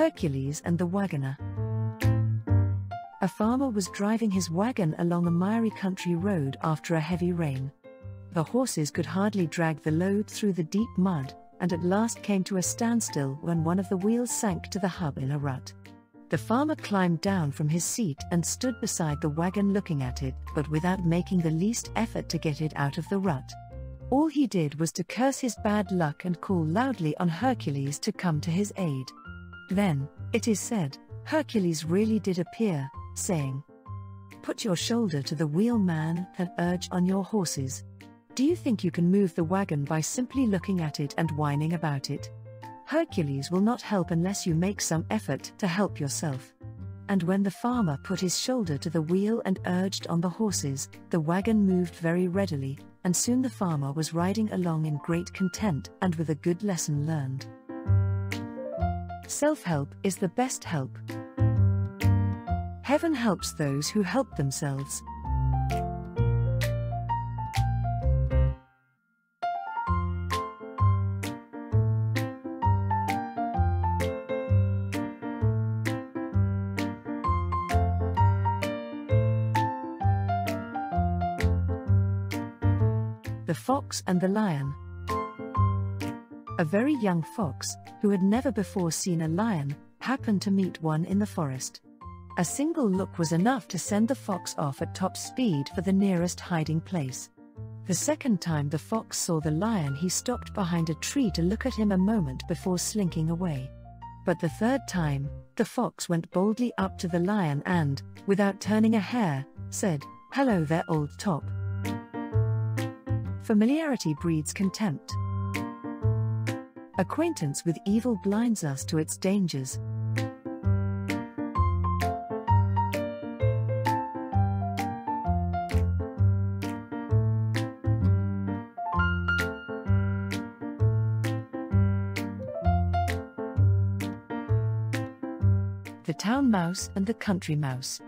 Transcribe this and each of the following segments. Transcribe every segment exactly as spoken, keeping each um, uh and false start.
Hercules and the Wagoner. A farmer was driving his wagon along a miry country road after a heavy rain. The horses could hardly drag the load through the deep mud, and at last came to a standstill when one of the wheels sank to the hub in a rut. The farmer climbed down from his seat and stood beside the wagon looking at it, but without making the least effort to get it out of the rut. All he did was to curse his bad luck and call loudly on Hercules to come to his aid. Then, it is said, Hercules really did appear, saying, "Put your shoulder to the wheel, man, and urge on your horses. Do you think you can move the wagon by simply looking at it and whining about it? Hercules will not help unless you make some effort to help yourself." And when the farmer put his shoulder to the wheel and urged on the horses, the wagon moved very readily, and soon the farmer was riding along in great content and with a good lesson learned. Self-help is the best help. Heaven helps those who help themselves. The Fox and the Lion. A very young fox, who had never before seen a lion, happened to meet one in the forest. A single look was enough to send the fox off at top speed for the nearest hiding place. The second time the fox saw the lion, he stopped behind a tree to look at him a moment before slinking away. But the third time, the fox went boldly up to the lion and, without turning a hair, said, "Hello there, old top." Familiarity breeds contempt. Acquaintance with evil blinds us to its dangers. The Town Mouse and the Country Mouse.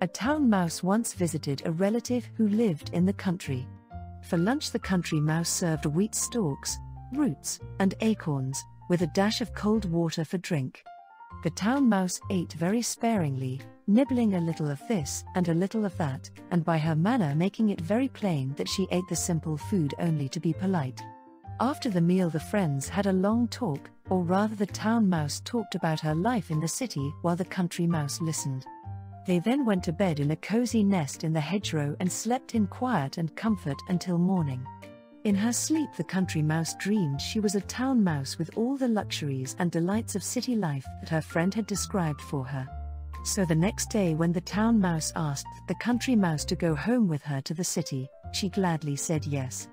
A town mouse once visited a relative who lived in the country. For lunch, the country mouse served wheat stalks, roots, and acorns, with a dash of cold water for drink. The town mouse ate very sparingly, nibbling a little of this and a little of that, and by her manner making it very plain that she ate the simple food only to be polite. After the meal, the friends had a long talk, or rather the town mouse talked about her life in the city while the country mouse listened. They then went to bed in a cozy nest in the hedgerow and slept in quiet and comfort until morning. In her sleep, the country mouse dreamed she was a town mouse with all the luxuries and delights of city life that her friend had described for her. So the next day, when the town mouse asked the country mouse to go home with her to the city, she gladly said yes.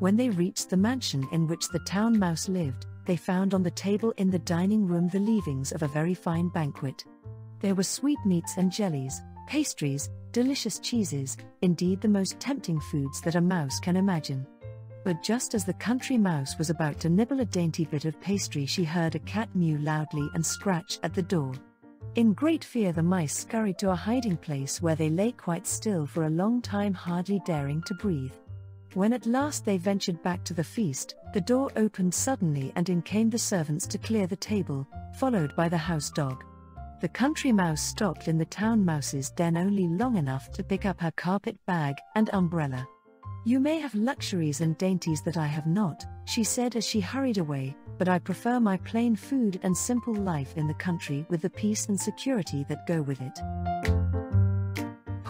When they reached the mansion in which the town mouse lived, they found on the table in the dining room the leavings of a very fine banquet. There were sweetmeats and jellies, pastries, delicious cheeses, indeed the most tempting foods that a mouse can imagine. But just as the country mouse was about to nibble a dainty bit of pastry, she heard a cat mew loudly and scratch at the door. In great fear, the mice scurried to a hiding place where they lay quite still for a long time, hardly daring to breathe. When at last they ventured back to the feast, the door opened suddenly and in came the servants to clear the table, followed by the house dog. The country mouse stopped in the town mouse's den only long enough to pick up her carpet bag and umbrella. "You may have luxuries and dainties that I have not," she said as she hurried away, "but I prefer my plain food and simple life in the country with the peace and security that go with it."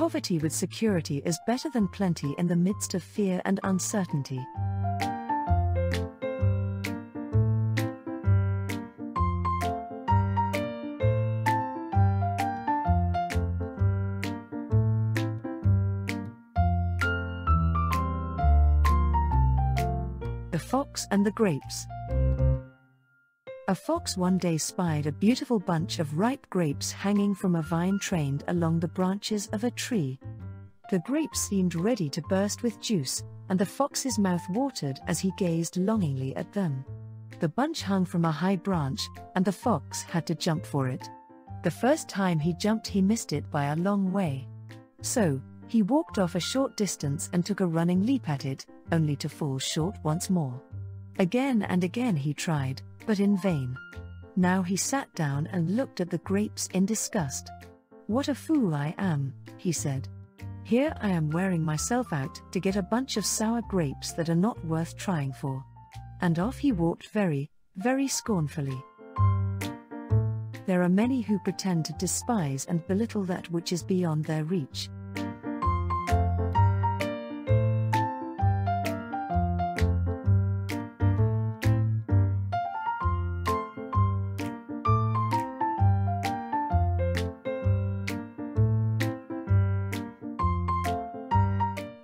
Poverty with security is better than plenty in the midst of fear and uncertainty. The Fox and the Grapes. A fox one day spied a beautiful bunch of ripe grapes hanging from a vine trained along the branches of a tree. The grapes seemed ready to burst with juice, and the fox's mouth watered as he gazed longingly at them. The bunch hung from a high branch, and the fox had to jump for it. The first time he jumped, he missed it by a long way. So, he walked off a short distance and took a running leap at it, only to fall short once more. Again and again he tried, but in vain. Now he sat down and looked at the grapes in disgust. "What a fool I am," he said. "Here I am wearing myself out to get a bunch of sour grapes that are not worth trying for." And off he walked very, very scornfully. There are many who pretend to despise and belittle that which is beyond their reach.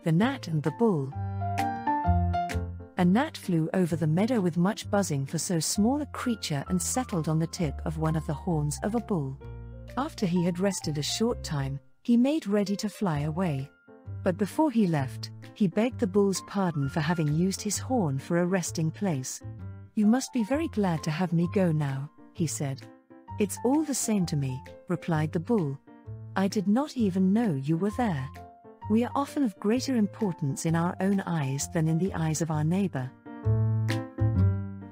The Gnat and the Bull. A gnat flew over the meadow with much buzzing for so small a creature and settled on the tip of one of the horns of a bull. After he had rested a short time, he made ready to fly away. But before he left, he begged the bull's pardon for having used his horn for a resting place. "You must be very glad to have me go now," he said. "It's all the same to me," replied the bull. "I did not even know you were there." We are often of greater importance in our own eyes than in the eyes of our neighbor.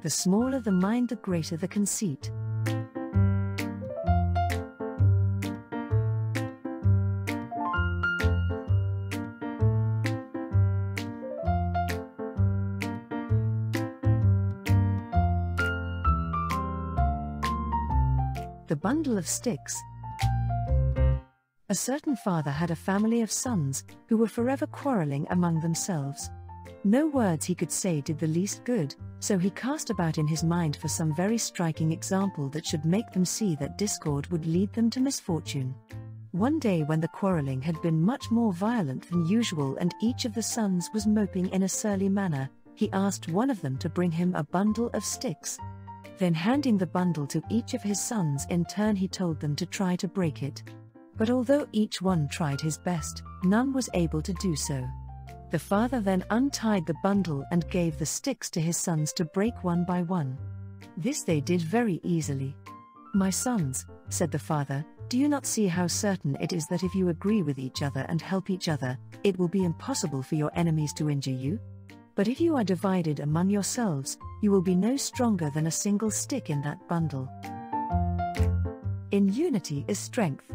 The smaller the mind, the greater the conceit. The Bundle of Sticks. A certain father had a family of sons, who were forever quarreling among themselves. No words he could say did the least good, so he cast about in his mind for some very striking example that should make them see that discord would lead them to misfortune. One day when the quarreling had been much more violent than usual and each of the sons was moping in a surly manner, he asked one of them to bring him a bundle of sticks. Then handing the bundle to each of his sons in turn, he told them to try to break it. But although each one tried his best, none was able to do so. The father then untied the bundle and gave the sticks to his sons to break one by one. This they did very easily. "My sons," said the father, "do you not see how certain it is that if you agree with each other and help each other, it will be impossible for your enemies to injure you? But if you are divided among yourselves, you will be no stronger than a single stick in that bundle." In unity is strength.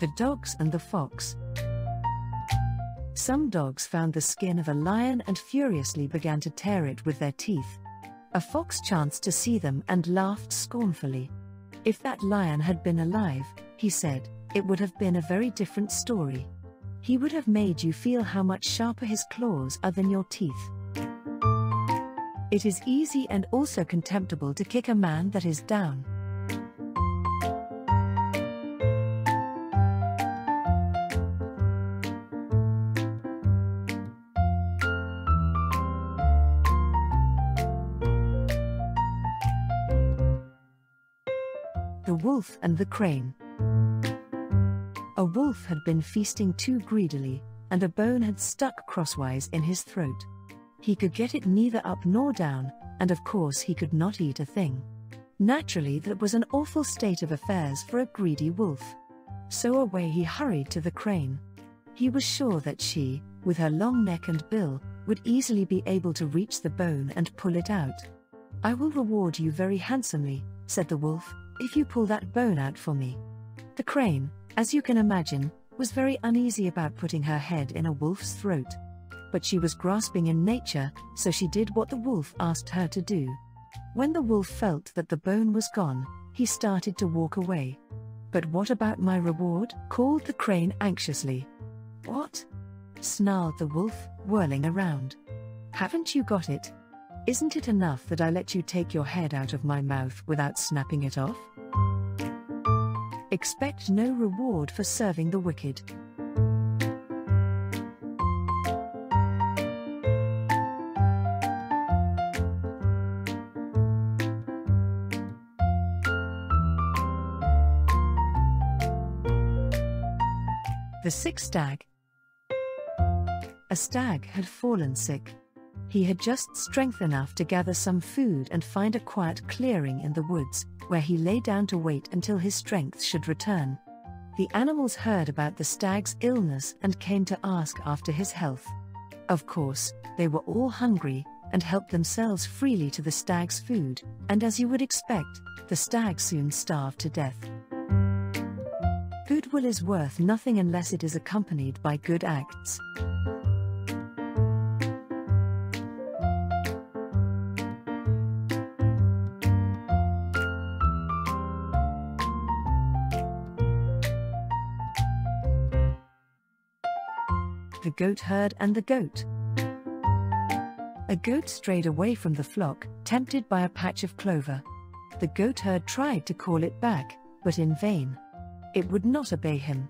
The Dogs and the Fox. Some dogs found the skin of a lion and furiously began to tear it with their teeth. A fox chanced to see them and laughed scornfully. "If that lion had been alive," he said, "it would have been a very different story. He would have made you feel how much sharper his claws are than your teeth." It is easy and also contemptible to kick a man that is down. The Wolf and the Crane. A wolf had been feasting too greedily, and a bone had stuck crosswise in his throat. He could get it neither up nor down, and of course he could not eat a thing. Naturally, that was an awful state of affairs for a greedy wolf. So away he hurried to the crane. He was sure that she, with her long neck and bill, would easily be able to reach the bone and pull it out. "I will reward you very handsomely," said the wolf, "if you pull that bone out for me." The crane, as you can imagine, was very uneasy about putting her head in a wolf's throat. But she was grasping in nature, so she did what the wolf asked her to do. When the wolf felt that the bone was gone, he started to walk away. "But what about my reward?" called the crane anxiously. "What?" snarled the wolf, whirling around. "Haven't you got it? Isn't it enough that I let you take your head out of my mouth without snapping it off?" Expect no reward for serving the wicked. The Sick Stag. A stag had fallen sick. He had just strength enough to gather some food and find a quiet clearing in the woods, where he lay down to wait until his strength should return. The animals heard about the stag's illness and came to ask after his health. Of course, they were all hungry, and helped themselves freely to the stag's food, and as you would expect, the stag soon starved to death. Goodwill is worth nothing unless it is accompanied by good acts. The Goatherd and the Goat. A goat strayed away from the flock, tempted by a patch of clover. The goatherd tried to call it back, but in vain. It would not obey him.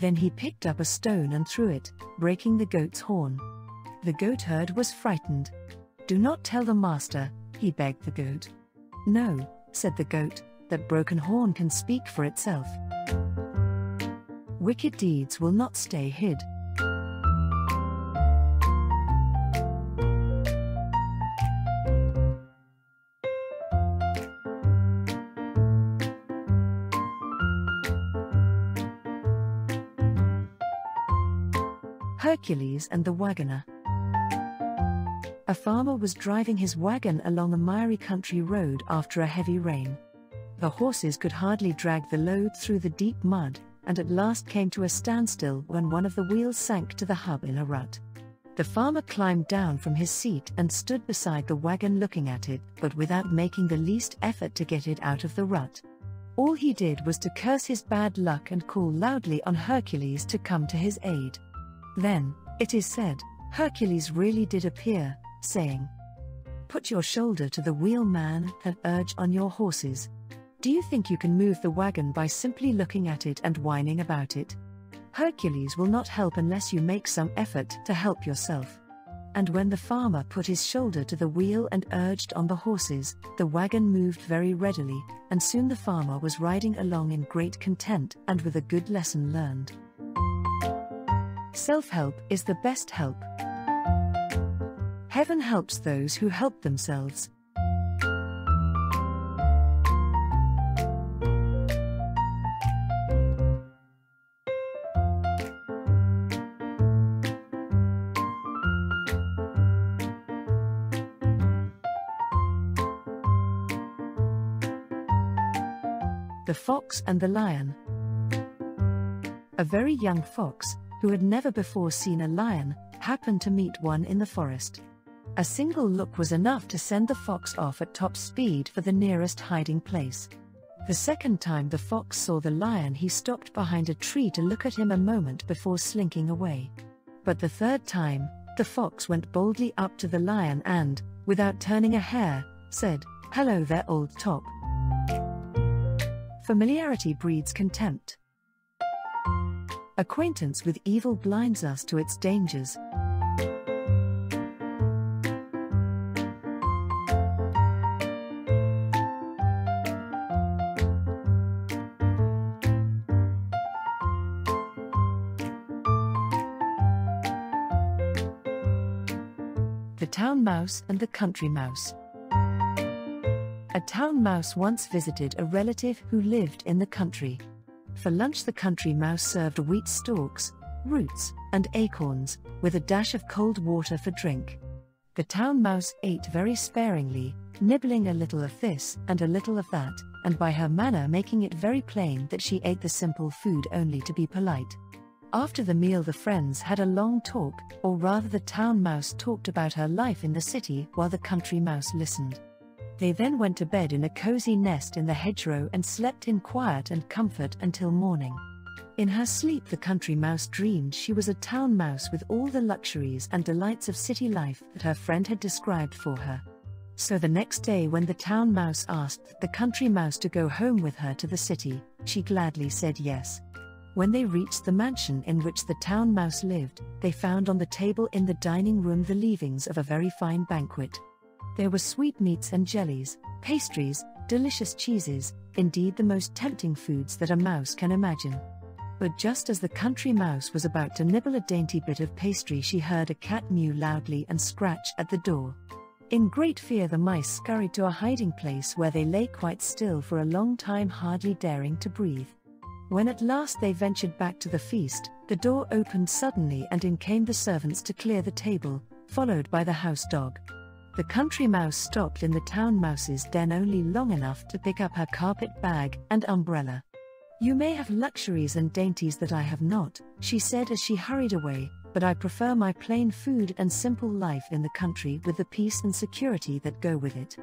Then he picked up a stone and threw it, breaking the goat's horn. The goatherd was frightened. "Do not tell the master," he begged the goat. "No," said the goat, "that broken horn can speak for itself." Wicked deeds will not stay hid. Hercules and the Wagoner. A farmer was driving his wagon along a miry country road after a heavy rain. The horses could hardly drag the load through the deep mud, and at last came to a standstill when one of the wheels sank to the hub in a rut. The farmer climbed down from his seat and stood beside the wagon looking at it, but without making the least effort to get it out of the rut. All he did was to curse his bad luck and call loudly on Hercules to come to his aid. Then, it is said, Hercules really did appear, saying, "Put your shoulder to the wheel, man, and urge on your horses. Do you think you can move the wagon by simply looking at it and whining about it? Hercules will not help unless you make some effort to help yourself." And when the farmer put his shoulder to the wheel and urged on the horses, the wagon moved very readily, and soon the farmer was riding along in great content and with a good lesson learned. Self-help is the best help. Heaven helps those who help themselves. The Fox and the Lion. A very young fox, who had never before seen a lion, happened to meet one in the forest. A single look was enough to send the fox off at top speed for the nearest hiding place. The second time the fox saw the lion, he stopped behind a tree to look at him a moment before slinking away. But the third time, the fox went boldly up to the lion and, without turning a hair, said, "Hello there, old top." Familiarity breeds contempt. Acquaintance with evil blinds us to its dangers. The Town Mouse and the Country Mouse. A town mouse once visited a relative who lived in the country. For lunch, the country mouse served wheat stalks, roots, and acorns, with a dash of cold water for drink. The town mouse ate very sparingly, nibbling a little of this and a little of that, and by her manner making it very plain that she ate the simple food only to be polite. After the meal, the friends had a long talk, or rather the town mouse talked about her life in the city while the country mouse listened. They then went to bed in a cozy nest in the hedgerow and slept in quiet and comfort until morning. In her sleep, the country mouse dreamed she was a town mouse with all the luxuries and delights of city life that her friend had described for her. So the next day, when the town mouse asked the country mouse to go home with her to the city, she gladly said yes. When they reached the mansion in which the town mouse lived, they found on the table in the dining room the leavings of a very fine banquet. There were sweetmeats and jellies, pastries, delicious cheeses, indeed the most tempting foods that a mouse can imagine. But just as the country mouse was about to nibble a dainty bit of pastry, she heard a cat mew loudly and scratch at the door. In great fear, the mice scurried to a hiding place where they lay quite still for a long time, hardly daring to breathe. When at last they ventured back to the feast, the door opened suddenly and in came the servants to clear the table, followed by the house dog. The country mouse stopped in the town mouse's den only long enough to pick up her carpet bag and umbrella. "You may have luxuries and dainties that I have not," she said as she hurried away, "but I prefer my plain food and simple life in the country with the peace and security that go with it."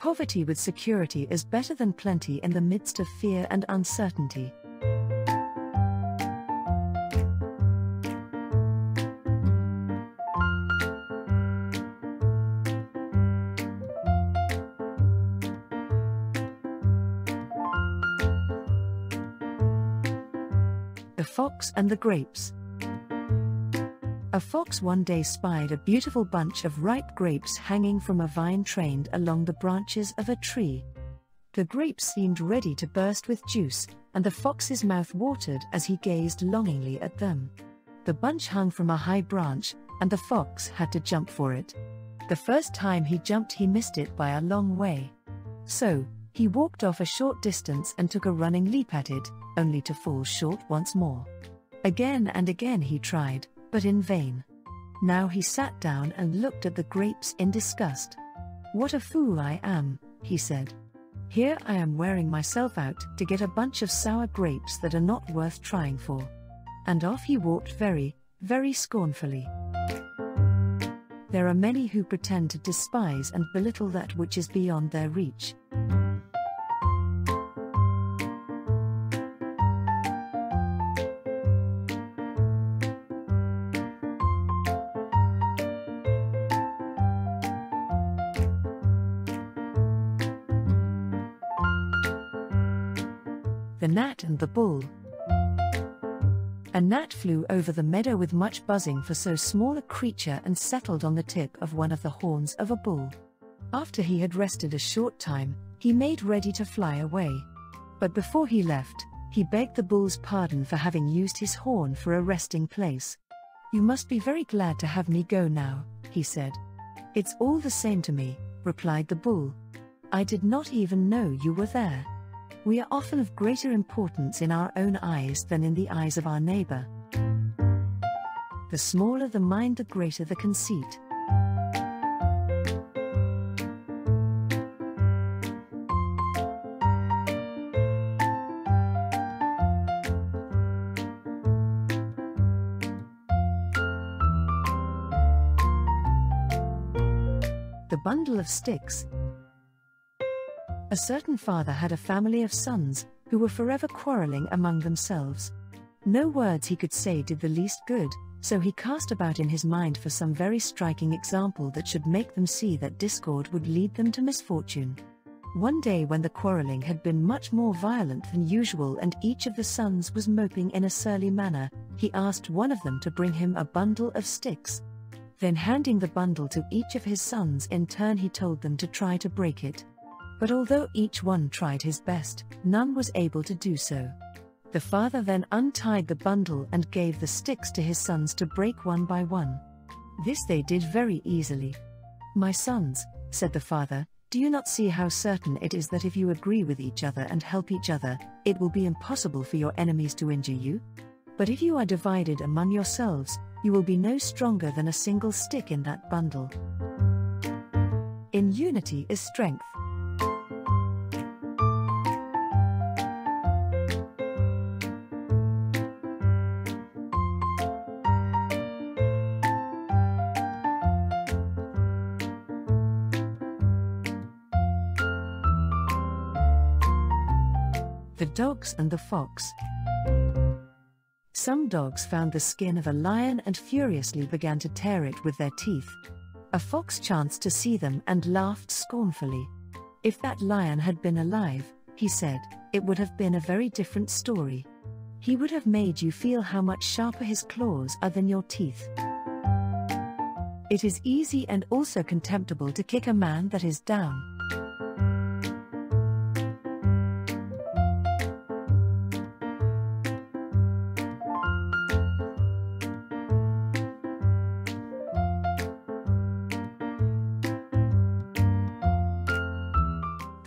Poverty with security is better than plenty in the midst of fear and uncertainty. The Fox and the Grapes. A fox one day spied a beautiful bunch of ripe grapes hanging from a vine trained along the branches of a tree. The grapes seemed ready to burst with juice, and the fox's mouth watered as he gazed longingly at them. The bunch hung from a high branch, and the fox had to jump for it. The first time he jumped, he missed it by a long way. So, he walked off a short distance and took a running leap at it, only to fall short once more. Again and again he tried, but in vain. Now he sat down and looked at the grapes in disgust. "What a fool I am," he said. "Here I am wearing myself out to get a bunch of sour grapes that are not worth trying for." And off he walked very, very scornfully. There are many who pretend to despise and belittle that which is beyond their reach. The Gnat and the Bull. A gnat flew over the meadow with much buzzing for so small a creature and settled on the tip of one of the horns of a bull. After he had rested a short time, he made ready to fly away. But before he left, he begged the bull's pardon for having used his horn for a resting place. "You must be very glad to have me go now," he said. "It's all the same to me," replied the bull. "I did not even know you were there." We are often of greater importance in our own eyes than in the eyes of our neighbor. The smaller the mind, the greater the conceit. The Bundle of Sticks. A certain father had a family of sons, who were forever quarreling among themselves. No words he could say did the least good, so he cast about in his mind for some very striking example that should make them see that discord would lead them to misfortune. One day, when the quarreling had been much more violent than usual and each of the sons was moping in a surly manner, he asked one of them to bring him a bundle of sticks. Then, handing the bundle to each of his sons in turn, he told them to try to break it. But although each one tried his best, none was able to do so. The father then untied the bundle and gave the sticks to his sons to break one by one. This they did very easily. "My sons," said the father, "do you not see how certain it is that if you agree with each other and help each other, it will be impossible for your enemies to injure you? But if you are divided among yourselves, you will be no stronger than a single stick in that bundle." In unity is strength. The Dogs and the Fox. Some dogs found the skin of a lion and furiously began to tear it with their teeth. A fox chanced to see them and laughed scornfully. "If that lion had been alive," he said, "it would have been a very different story. He would have made you feel how much sharper his claws are than your teeth." It is easy and also contemptible to kick a man that is down.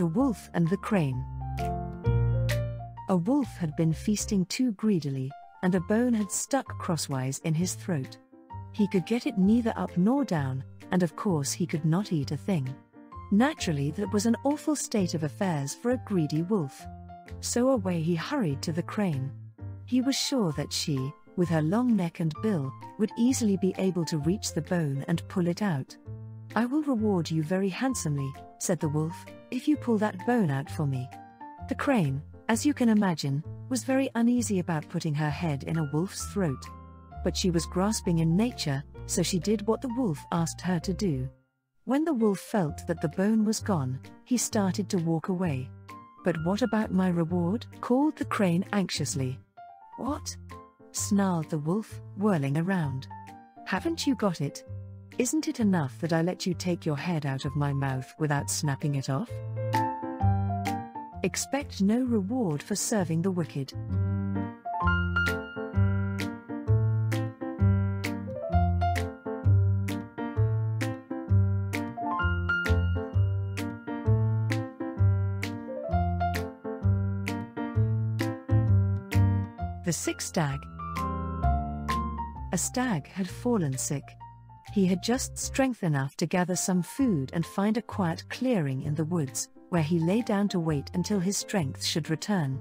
The Wolf and the Crane. A wolf had been feasting too greedily, and a bone had stuck crosswise in his throat. He could get it neither up nor down, and of course he could not eat a thing. Naturally, that was an awful state of affairs for a greedy wolf. So away he hurried to the crane. He was sure that she, with her long neck and bill, would easily be able to reach the bone and pull it out. "I will reward you very handsomely," said the wolf, "if you pull that bone out for me." The crane, as you can imagine, was very uneasy about putting her head in a wolf's throat. But she was grasping in nature, so she did what the wolf asked her to do. When the wolf felt that the bone was gone, he started to walk away. "But what about my reward?" called the crane anxiously. "What?" snarled the wolf, whirling around. "Haven't you got it? Isn't it enough that I let you take your head out of my mouth without snapping it off?" Expect no reward for serving the wicked. The Sick Stag. A stag had fallen sick. He had just strength enough to gather some food and find a quiet clearing in the woods, where he lay down to wait until his strength should return.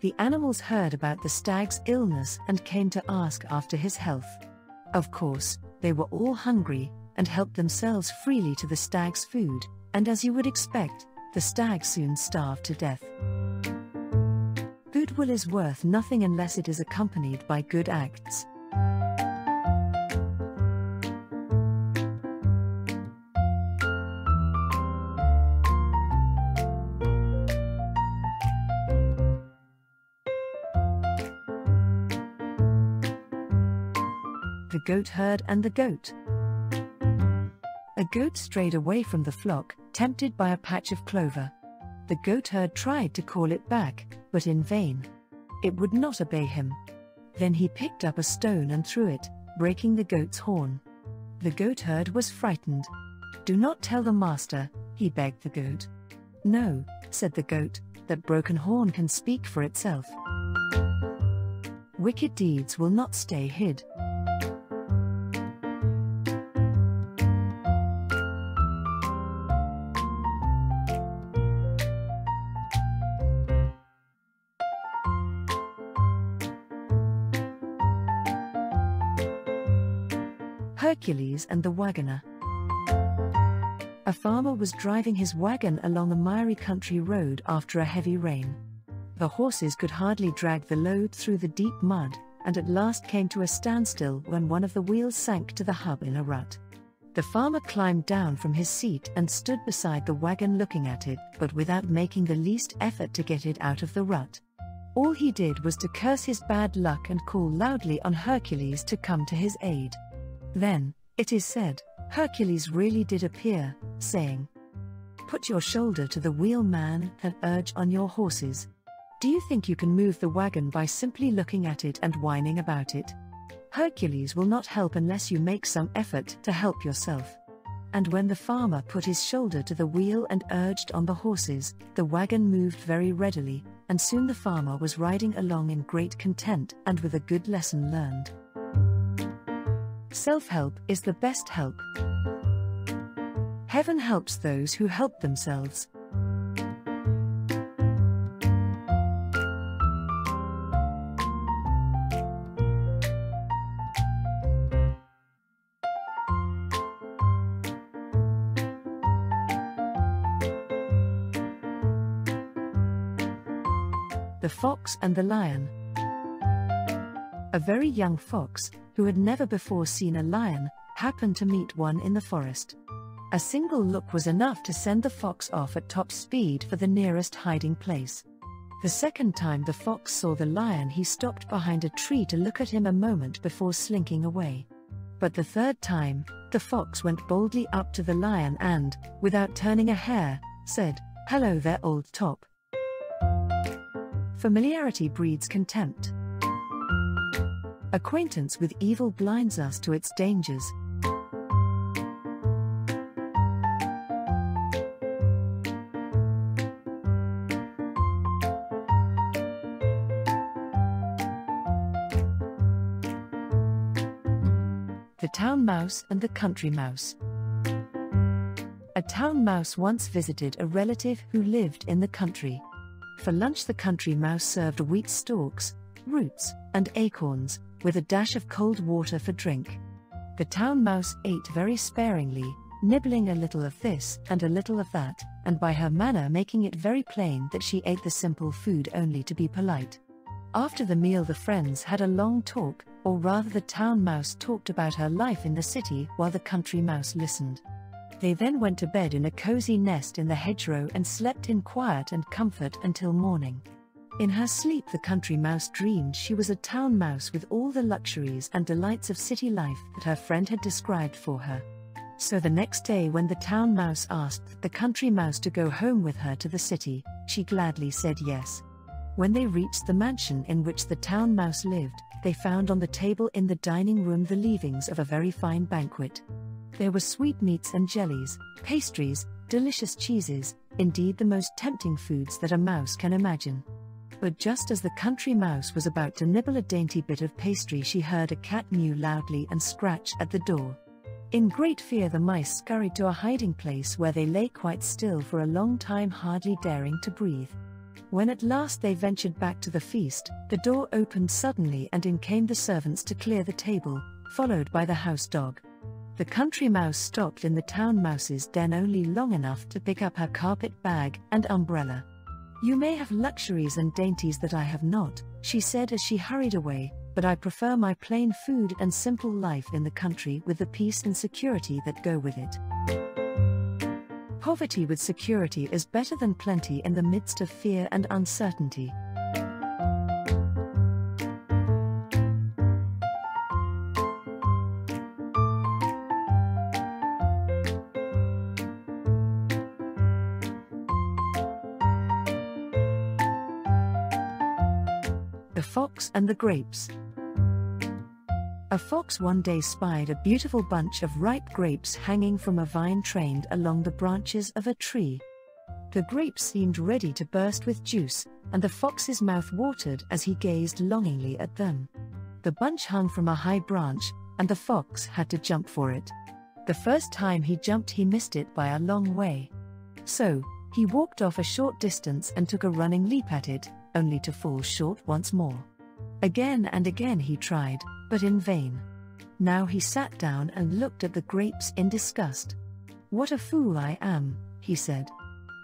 The animals heard about the stag's illness and came to ask after his health. Of course, they were all hungry, and helped themselves freely to the stag's food, and as you would expect, the stag soon starved to death. Goodwill is worth nothing unless it is accompanied by good acts. The Goatherd and the Goat. A goat strayed away from the flock, tempted by a patch of clover. The goatherd tried to call it back, but in vain. It would not obey him. Then he picked up a stone and threw it, breaking the goat's horn. The goatherd was frightened. "Do not tell the master," he begged the goat. "No," said the goat, "that broken horn can speak for itself." Wicked deeds will not stay hid. Hercules and the Wagoner. A farmer was driving his wagon along a miry country road after a heavy rain. The horses could hardly drag the load through the deep mud, and at last came to a standstill when one of the wheels sank to the hub in a rut. The farmer climbed down from his seat and stood beside the wagon looking at it, but without making the least effort to get it out of the rut. All he did was to curse his bad luck and call loudly on Hercules to come to his aid. Then, it is said, Hercules really did appear, saying, "Put your shoulder to the wheel, man, and urge on your horses. Do you think you can move the wagon by simply looking at it and whining about it? Hercules will not help unless you make some effort to help yourself." And when the farmer put his shoulder to the wheel and urged on the horses, the wagon moved very readily, and soon the farmer was riding along in great content and with a good lesson learned. Self-help is the best help. Heaven helps those who help themselves. The Fox and the Lion. A very young fox, who had never before seen a lion, happened to meet one in the forest. A single look was enough to send the fox off at top speed for the nearest hiding place. The second time the fox saw the lion, he stopped behind a tree to look at him a moment before slinking away. But the third time, the fox went boldly up to the lion and, without turning a hair, said, "Hello there, old top." Familiarity breeds contempt. Acquaintance with evil blinds us to its dangers. The Town Mouse and the Country Mouse. A town mouse once visited a relative who lived in the country. For lunch, the country mouse served wheat stalks, roots, and acorns, with a dash of cold water for drink. The town mouse ate very sparingly, nibbling a little of this and a little of that, and by her manner making it very plain that she ate the simple food only to be polite. After the meal, the friends had a long talk, or rather the town mouse talked about her life in the city while the country mouse listened. They then went to bed in a cozy nest in the hedgerow and slept in quiet and comfort until morning. In her sleep, the country mouse dreamed she was a town mouse with all the luxuries and delights of city life that her friend had described for her. So the next day, when the town mouse asked the country mouse to go home with her to the city, she gladly said yes. When they reached the mansion in which the town mouse lived, they found on the table in the dining room the leavings of a very fine banquet. There were sweetmeats and jellies, pastries, delicious cheeses, indeed the most tempting foods that a mouse can imagine. But just as the country mouse was about to nibble a dainty bit of pastry, she heard a cat mew loudly and scratch at the door. In great fear, the mice scurried to a hiding place where they lay quite still for a long time, hardly daring to breathe. When at last they ventured back to the feast, the door opened suddenly and in came the servants to clear the table, followed by the house dog. The country mouse stopped in the town mouse's den only long enough to pick up her carpet bag and umbrella. "You may have luxuries and dainties that I have not," she said as she hurried away, "but I prefer my plain food and simple life in the country with the peace and security that go with it." Poverty with security is better than plenty in the midst of fear and uncertainty. The Fox and the Grapes. A fox one day spied a beautiful bunch of ripe grapes hanging from a vine trained along the branches of a tree. The grapes seemed ready to burst with juice, and the fox's mouth watered as he gazed longingly at them. The bunch hung from a high branch, and the fox had to jump for it. The first time he jumped, he missed it by a long way. So, he walked off a short distance and took a running leap at it, only to fall short once more. Again and again he tried, but in vain. Now he sat down and looked at the grapes in disgust. "What a fool I am," he said.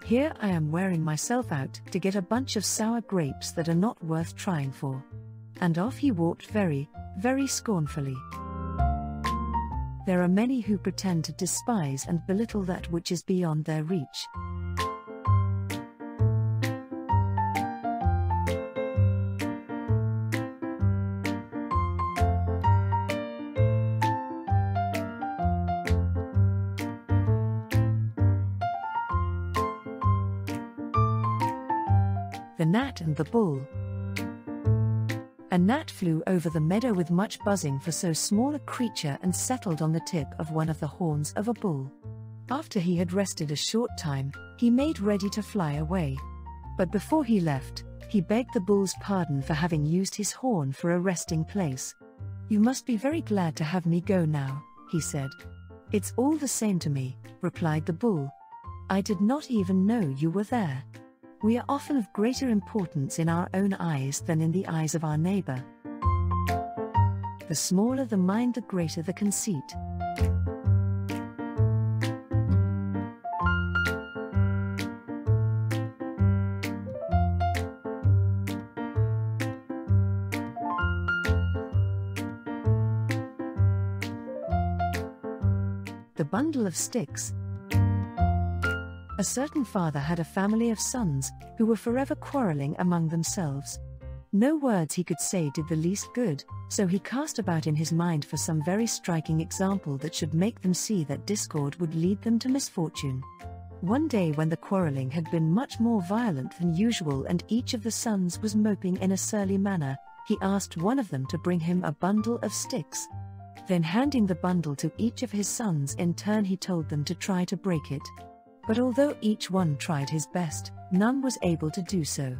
"Here I am wearing myself out to get a bunch of sour grapes that are not worth trying for." And off he walked very, very scornfully. There are many who pretend to despise and belittle that which is beyond their reach. The Gnat and the Bull. A gnat flew over the meadow with much buzzing for so small a creature and settled on the tip of one of the horns of a bull. After he had rested a short time, he made ready to fly away. But before he left, he begged the bull's pardon for having used his horn for a resting place. "You must be very glad to have me go now," he said. "It's all the same to me," replied the bull. "I did not even know you were there." We are often of greater importance in our own eyes than in the eyes of our neighbor. The smaller the mind, the greater the conceit. The Bundle of Sticks. A certain father had a family of sons, who were forever quarreling among themselves. No words he could say did the least good, so he cast about in his mind for some very striking example that should make them see that discord would lead them to misfortune. One day, when the quarreling had been much more violent than usual and each of the sons was moping in a surly manner, he asked one of them to bring him a bundle of sticks. Then, handing the bundle to each of his sons in turn, he told them to try to break it. But although each one tried his best, none was able to do so.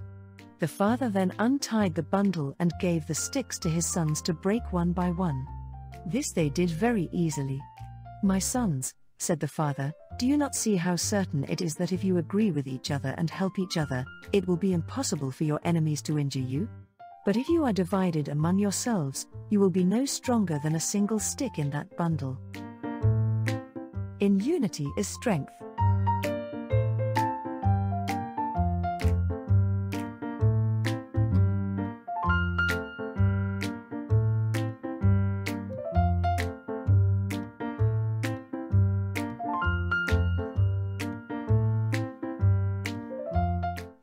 The father then untied the bundle and gave the sticks to his sons to break one by one. This they did very easily. "My sons," said the father, "do you not see how certain it is that if you agree with each other and help each other, it will be impossible for your enemies to injure you? But if you are divided among yourselves, you will be no stronger than a single stick in that bundle." In unity is strength.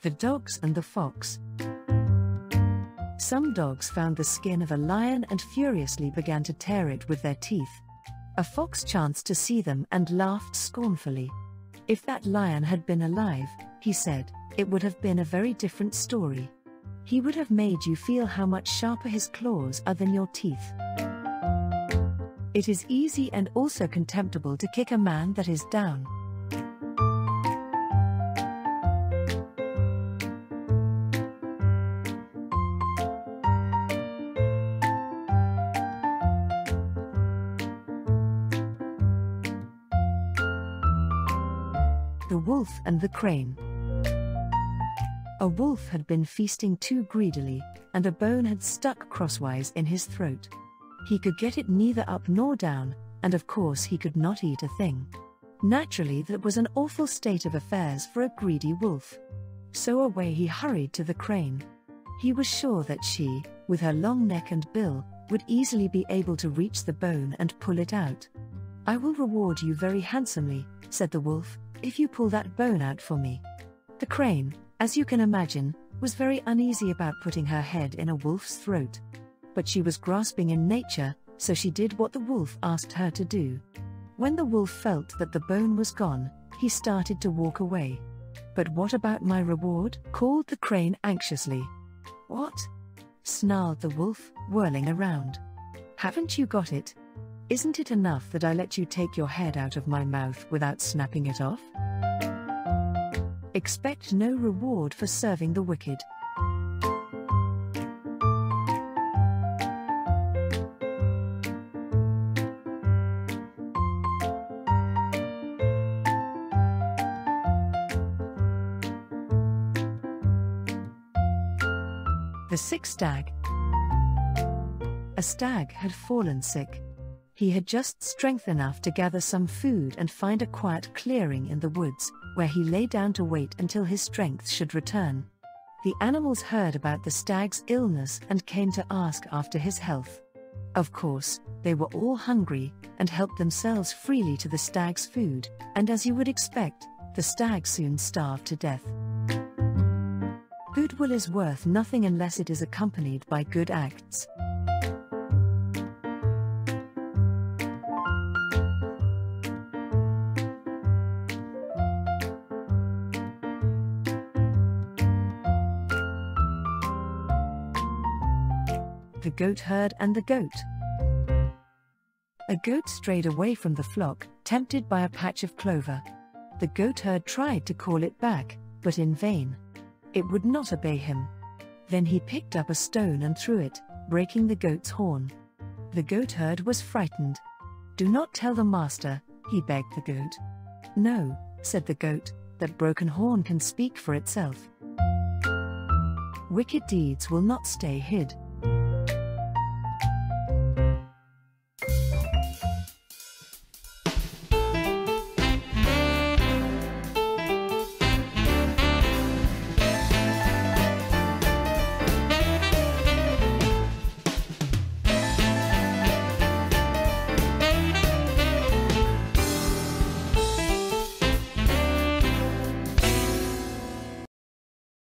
The dogs and the fox. Some dogs found the skin of a lion and furiously began to tear it with their teeth. A fox chanced to see them and laughed scornfully. "If that lion had been alive," he said, "it would have been a very different story. He would have made you feel how much sharper his claws are than your teeth." It is easy and also contemptible to kick a man that is down. The wolf and the crane. A wolf had been feasting too greedily, and a bone had stuck crosswise in his throat. He could get it neither up nor down, and of course he could not eat a thing. Naturally, that was an awful state of affairs for a greedy wolf. So away he hurried to the crane. He was sure that she, with her long neck and bill, would easily be able to reach the bone and pull it out. "I will reward you very handsomely," said the wolf, "if you pull that bone out for me." The crane, as you can imagine, was very uneasy about putting her head in a wolf's throat. But she was grasping in nature, so she did what the wolf asked her to do. When the wolf felt that the bone was gone, he started to walk away. "But what about my reward?" called the crane anxiously. "What?" snarled the wolf, whirling around. "Haven't you got it? Isn't it enough that I let you take your head out of my mouth without snapping it off?" Expect no reward for serving the wicked. The sick stag. A stag had fallen sick. He had just strength enough to gather some food and find a quiet clearing in the woods, where he lay down to wait until his strength should return. The animals heard about the stag's illness and came to ask after his health. Of course, they were all hungry, and helped themselves freely to the stag's food, and as you would expect, the stag soon starved to death. Goodwill is worth nothing unless it is accompanied by good acts. The goatherd and the goat. A goat strayed away from the flock, tempted by a patch of clover. The goatherd tried to call it back, but in vain. It would not obey him. Then he picked up a stone and threw it, breaking the goat's horn. The goatherd was frightened. "Do not tell the master," he begged the goat. "No," said the goat, "that broken horn can speak for itself." Wicked deeds will not stay hid.